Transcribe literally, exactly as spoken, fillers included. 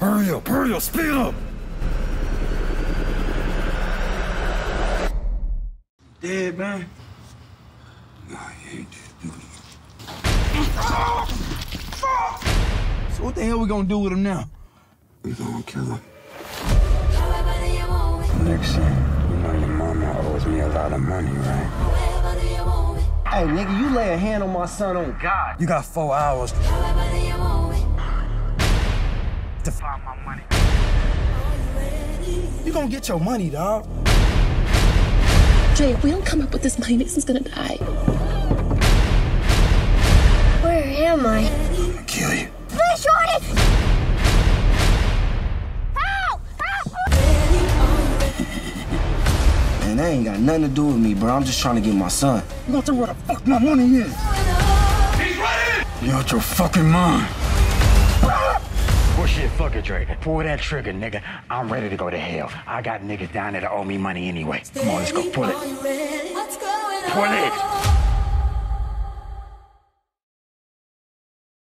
Hurry up, hurry up, speed up! Dead, man? Nah, he ain't dead, dude. Oh, fuck! So what the hell we gonna do with him now? We gonna kill him. Nixon, you know your mama owes me a lot of money, right? Hey, nigga, you lay a hand on my son on God. You got four hours to find my money. You gonna get your money, dog. Jay, if we don't come up with this money, Nixon's gonna die. Where am I? I'm gonna kill you. Fish on it! Man, that ain't got nothing to do with me, bro. I'm just trying to get my son. You don't know where the fuck my money is. He's ready! You're out your fucking mind. Bullshit, fuck it, Dre. Pull that trigger, nigga. I'm ready to go to hell. I got niggas down there that owe me money anyway. Come on, let's go. Pull it. Pull it.